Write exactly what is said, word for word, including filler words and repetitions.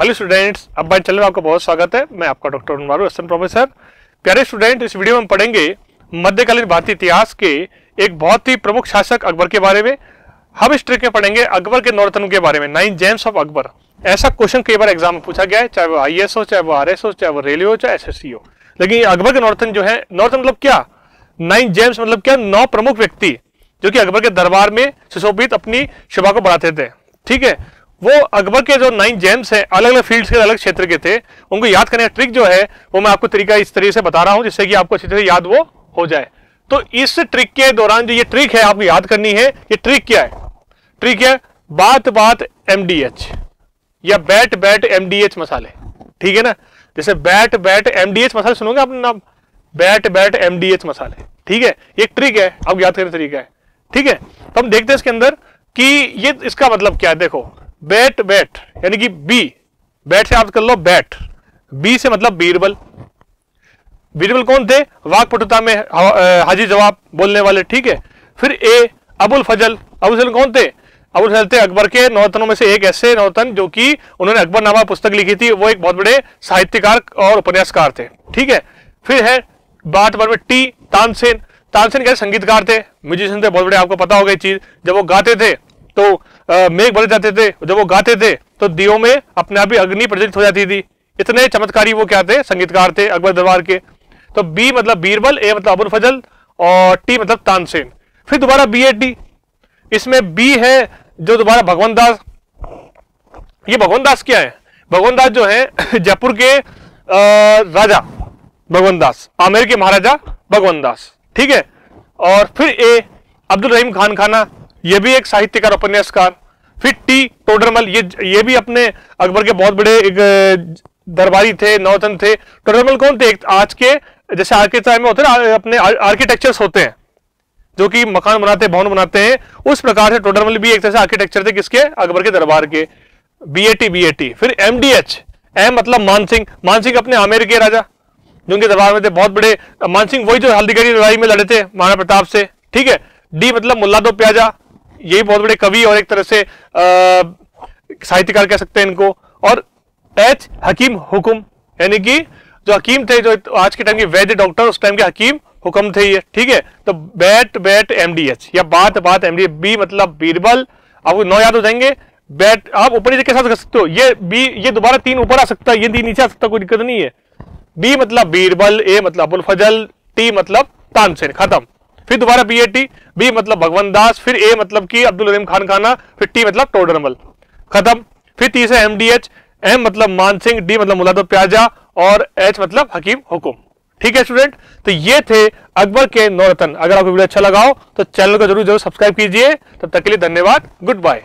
Hello students, अब बात चल रहा है। आपका बहुत स्वागत है। मैं आपका डॉक्टर अनवार हुसैन प्रोफेसर। प्यारे स्टूडेंट, इस वीडियो में हम पढ़ेंगे मध्यकालीन भारतीय इतिहास के एक बहुत ही प्रमुख शासक अकबर के बारे में। हम इस ट्रिक में पढ़ेंगे अकबर के नौरतन के बारे में, नाइन जेम्स ऑफ अकबर। ऐसा क्वेश्चन कई बार एग्जाम में पूछा गया है, चाहे वो आई ए एस हो, चाहे वो आर एस हो, चाहे वो रेलवे हो, चाहे एस एस सी हो। लेकिन अकबर के नौरतन जो है, नौरतन मतलब क्या, नाइन जेम्स मतलब क्या, नौ प्रमुख व्यक्ति जो कि अकबर के दरबार में सुशोभित अपनी शोभा को बढ़ाते थे। ठीक है, वो अकबर के जो नाइन जेम्स हैं, अलग अलग फील्ड्स के, अलग क्षेत्र के थे। उनको याद करने का ट्रिक जो है वो मैं आपको तरीका इस तरीके से बता रहा हूं जिससे कि आपको अच्छे से याद वो हो जाए। तो इस ट्रिक के दौरान जो ये ट्रिक है आपको याद करनी है। ये ट्रिक क्या है? ट्रिक है बात बात एमडीएच या बैट बैट एमडीएच मसाले। ठीक है ना, जैसे बैट बैट एमडीएच मसाले सुनोगे आपने नाम, बैट बैट एमडीएच मसाले। ठीक है, ये ट्रिक है, आपको याद करने का तरीका है। ठीक है, तो हम देखते हैं इसके अंदर कि ये इसका मतलब क्या है। देखो, बैट बैट यानी कि बी, बैट से आप कर लो बैट, बी से मतलब बीरबल। बीरबल कौन थे? वाकपटुता में हाजी जवाब बोलने वाले। ठीक है, फिर ए अबुल फजल। अबुल फजल कौन थे? अबुल फजल थे अकबर के नौतनों में से एक ऐसे नौतन जो कि उन्होंने अकबरनामा पुस्तक लिखी थी। वो एक बहुत बड़े साहित्यकार और उपन्यासकार थे। ठीक है, फिर है बात बार में टी, तानसेन। तानसेन कैसे संगीतकार थे, म्यूजिशियन थे, बहुत बड़े, आपको पता होगा ये चीज। जब वो गाते थे तो मेघ बरस जाते थे, जब वो गाते थे तो दियों में अपने आप ही अग्नि प्रज्वलित हो जाती थी। इतने चमत्कारी वो क्या थे, संगीतकार थे अकबर दरबार के। तो बी मतलब बीरबल, ए मतलब अबुल फजल और टी मतलब तानसेन। फिर दोबारा बी ए टी, इसमें बी है जो दोबारा भगवान दास। ये भगवान दास क्या है? भगवान दास जो है जयपुर के राजा भगवान दास, आमेर के महाराजा भगवान दास। ठीक है, और फिर ए अब्दुल रहीम खान खाना, ये भी एक साहित्यकार उपन्यासकार। फिर टी टोडरमल, ये ये भी अपने अकबर के बहुत बड़े एक दरबारी थे, नौतन थे। टोडरमल कौन थे? आज के जैसे आर्किटेक्चर में होते हैं अपने आर्किटेक्चर्स होते हैं जो कि मकान बनाते हैं, भवन बनाते हैं, उस प्रकार से टोडरमल भी एक तरह से आर्किटेक्चर थे किसके, अकबर के दरबार के। B A T B A T. फिर एम डी एच, एम मतलब मानसिंह। मानसिंह अपने आमेर के राजा जो उनके दरबार में थे, बहुत बड़े मानसिंह, वही जो हल्दीघाटी लड़ाई में लड़े थे महाराणा प्रताप से। ठीक है, डी मतलब मुल्ला दो प्याजा, यही बहुत बड़े कवि और एक तरह से साहित्यकार कह सकते हैं इनको। और एच हकीम हुक्म, यानी कि जो हकीम थे, जो आज के टाइम के वैद्य डॉक्टर, उस टाइम के हकीम हुक्म थे ये। ठीक है, तो बैट बैट एमडीएच या बात बात एमडीएच। बी मतलब बीरबल, आपको नौ याद हो जाएंगे। बैट आप ऊपर नीचे कैसे कर सकते हो, ये बी, ये दोबारा तीन ऊपर आ सकता है, ये तीन नीचे आ सकता है, कोई दिक्कत नहीं है। बी मतलब बीरबल, ए मतलब अबुल फजल, टी मतलब तानसेन, खत्म। फिर दोबारा बी ए टी, बी मतलब भगवान दास, फिर ए मतलब कि अब्दुल रहीम खान खाना, फिर टी मतलब टोडरमल, खत्म। फिर तीसरा एम डी एच, एम मतलब मानसिंह, डी मतलब मुल्ला दो प्याजा और एच मतलब हकीम हुक्म। ठीक है स्टूडेंट, तो ये थे अकबर के नौरतन। अगर आपको वीडियो अच्छा लगा हो तो चैनल को जरूर जरूर सब्सक्राइब कीजिए। तब तक के लिए धन्यवाद, गुड बाय।